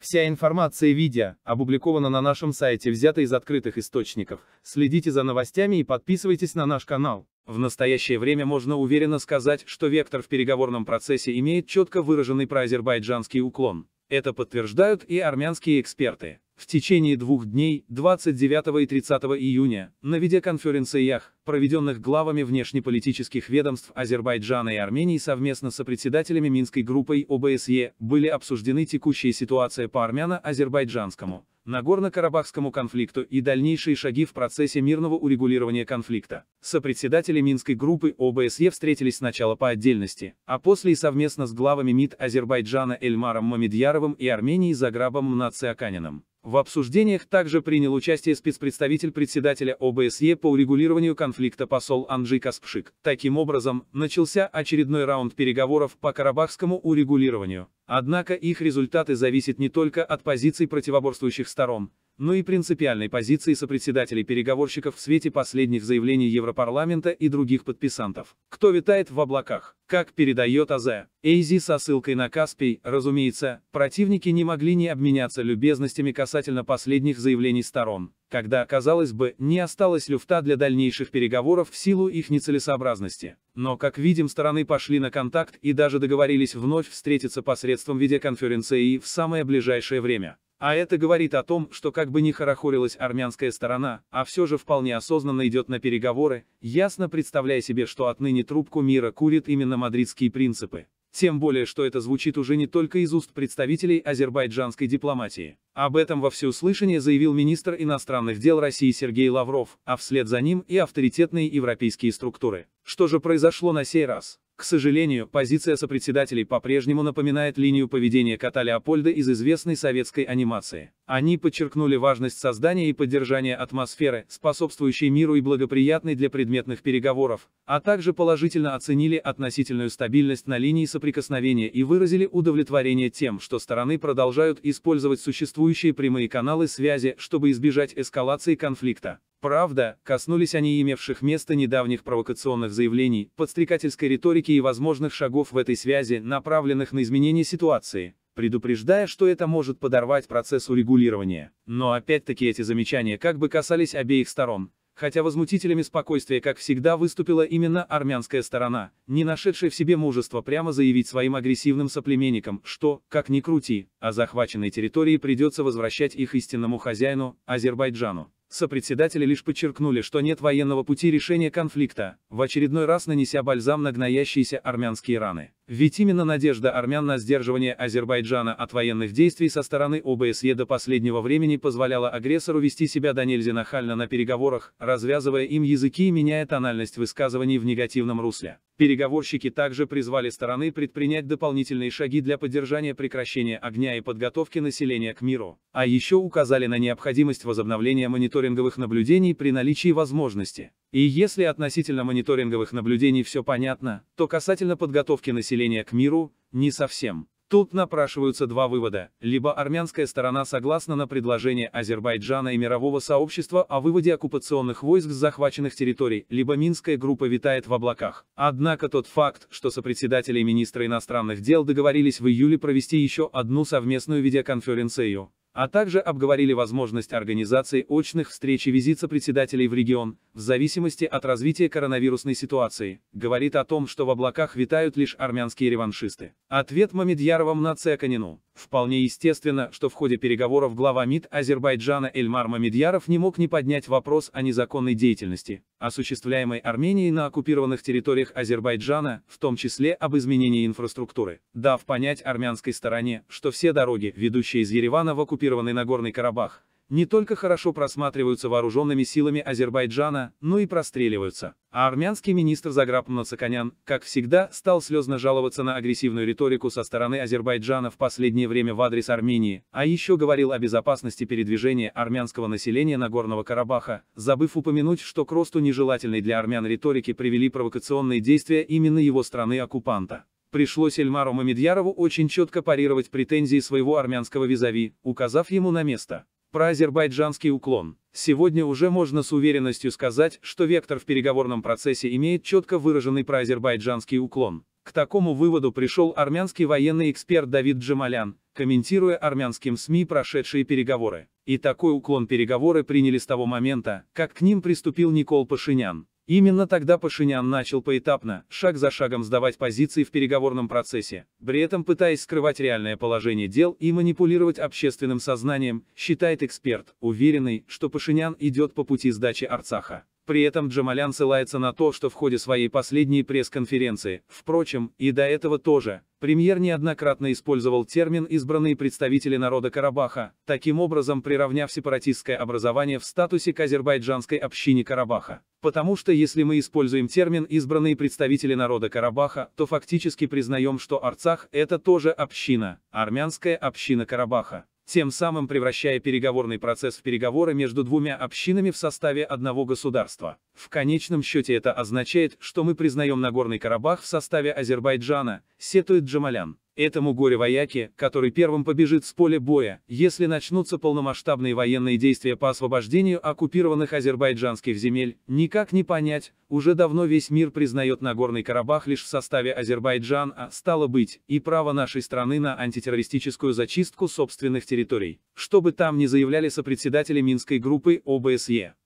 Вся информация и видео опубликована на нашем сайте, взята из открытых источников. Следите за новостями и подписывайтесь на наш канал. В настоящее время можно уверенно сказать, что вектор в переговорном процессе имеет четко выраженный проазербайджанский уклон. Это подтверждают и армянские эксперты. В течение 2 дней, 29 и 30 июня, на видеоконференциях, проведенных главами внешнеполитических ведомств Азербайджана и Армении совместно с председателями Минской группой ОБСЕ, были обсуждены текущая ситуация по армяно-азербайджанскому, Нагорно-Карабахскому конфликту и дальнейшие шаги в процессе мирного урегулирования конфликта. Сопредседатели Минской группы ОБСЕ встретились сначала по отдельности, а после и совместно с главами МИД Азербайджана Эльмаром Мамедьяровым и Армении Зограбом Мнациаканяном. В обсуждениях также принял участие спецпредставитель председателя ОБСЕ по урегулированию конфликта посол Анджей Каспшик. Таким образом, начался очередной раунд переговоров по карабахскому урегулированию. Однако их результаты зависят не только от позиций противоборствующих сторон, но и принципиальной позиции сопредседателей переговорщиков в свете последних заявлений Европарламента и других подписантов. Кто витает в облаках? Как передает AZ со ссылкой на Каспий, разумеется, противники не могли не обменяться любезностями касательно последних заявлений сторон, когда, казалось бы, не осталось люфта для дальнейших переговоров в силу их нецелесообразности. Но, как видим, стороны пошли на контакт и даже договорились вновь встретиться посредством видеоконференции в самое ближайшее время. А это говорит о том, что как бы ни хорохорилась армянская сторона, а все же вполне осознанно идет на переговоры, ясно представляя себе, что отныне трубку мира курит именно мадридские принципы. Тем более, что это звучит уже не только из уст представителей азербайджанской дипломатии. Об этом во всеуслышание заявил министр иностранных дел России Сергей Лавров, а вслед за ним и авторитетные европейские структуры. Что же произошло на сей раз? К сожалению, позиция сопредседателей по-прежнему напоминает линию поведения кота Леопольда из известной советской анимации. Они подчеркнули важность создания и поддержания атмосферы, способствующей миру и благоприятной для предметных переговоров, а также положительно оценили относительную стабильность на линии соприкосновения и выразили удовлетворение тем, что стороны продолжают использовать существующие прямые каналы связи, чтобы избежать эскалации конфликта. Правда, коснулись они имевших место недавних провокационных заявлений, подстрекательской риторики и возможных шагов в этой связи, направленных на изменение ситуации, предупреждая, что это может подорвать процесс урегулирования. Но опять-таки эти замечания как бы касались обеих сторон, хотя возмутителями спокойствия, как всегда, выступила именно армянская сторона, не нашедшая в себе мужества прямо заявить своим агрессивным соплеменникам, что, как ни крути, а захваченные территории придется возвращать их истинному хозяину, Азербайджану. Сопредседатели лишь подчеркнули, что нет военного пути решения конфликта, в очередной раз нанеся бальзам на гноящиеся армянские раны. Ведь именно надежда армян на сдерживание Азербайджана от военных действий со стороны ОБСЕ до последнего времени позволяла агрессору вести себя донельзя нахально на переговорах, развязывая им языки и меняя тональность высказываний в негативном русле. Переговорщики также призвали стороны предпринять дополнительные шаги для поддержания прекращения огня и подготовки населения к миру. А еще указали на необходимость возобновления мониторинговых наблюдений при наличии возможности. И если относительно мониторинговых наблюдений все понятно, то касательно подготовки населения к миру – не совсем. Тут напрашиваются два вывода: либо армянская сторона согласна на предложение Азербайджана и мирового сообщества о выводе оккупационных войск с захваченных территорий, либо Минская группа витает в облаках. Однако тот факт, что сопредседатели и министры иностранных дел договорились в июле провести еще одну совместную видеоконференцию, а также обговорили возможность организации очных встреч и визит сопредседателей в регион, в зависимости от развития коронавирусной ситуации, говорит о том, что в облаках витают лишь армянские реваншисты. Ответ Мамедьярова Мнациаканяну. Вполне естественно, что в ходе переговоров глава МИД Азербайджана Эльмар Мамедьяров не мог не поднять вопрос о незаконной деятельности, осуществляемой Арменией на оккупированных территориях Азербайджана, в том числе об изменении инфраструктуры, дав понять армянской стороне, что все дороги, ведущие из Еревана в оккупированный Нагорный Карабах, не только хорошо просматриваются вооруженными силами Азербайджана, но и простреливаются. А армянский министр Зограб Мнациаканян, как всегда, стал слезно жаловаться на агрессивную риторику со стороны Азербайджана в последнее время в адрес Армении, а еще говорил о безопасности передвижения армянского населения Нагорного Карабаха, забыв упомянуть, что к росту нежелательной для армян риторики привели провокационные действия именно его страны-оккупанта. Пришлось Эльмару Мамедьярову очень четко парировать претензии своего армянского визави, указав ему на место. Проазербайджанский уклон. Сегодня уже можно с уверенностью сказать, что вектор в переговорном процессе имеет четко выраженный проазербайджанский уклон. К К такому выводу пришел армянский военный эксперт Давид Джемалян, комментируя армянским СМИ прошедшие переговоры. И такой уклон переговоры приняли с того момента, как к ним приступил Никол Пашинян. Именно тогда Пашинян начал поэтапно, шаг за шагом сдавать позиции в переговорном процессе, при этом пытаясь скрывать реальное положение дел и манипулировать общественным сознанием, считает эксперт, уверенный, что Пашинян идет по пути сдачи Арцаха. При этом Джемалян ссылается на то, что в ходе своей последней пресс-конференции, впрочем, и до этого тоже, премьер неоднократно использовал термин «избранные представители народа Карабаха», таким образом приравняв сепаратистское образование в статусе к азербайджанской общине Карабаха. Потому что если мы используем термин «избранные представители народа Карабаха», то фактически признаем, что Арцах – это тоже община, армянская община Карабаха, тем самым превращая переговорный процесс в переговоры между двумя общинами в составе одного государства. В конечном счете это означает, что мы признаем Нагорный Карабах в составе Азербайджана, сетует Джемалян. Этому горе-вояке, который первым побежит с поля боя, если начнутся полномасштабные военные действия по освобождению оккупированных азербайджанских земель, никак не понять, уже давно весь мир признает Нагорный Карабах лишь в составе Азербайджана, а стало быть, и право нашей страны на антитеррористическую зачистку собственных территорий. Что бы там ни заявляли сопредседатели Минской группы ОБСЕ.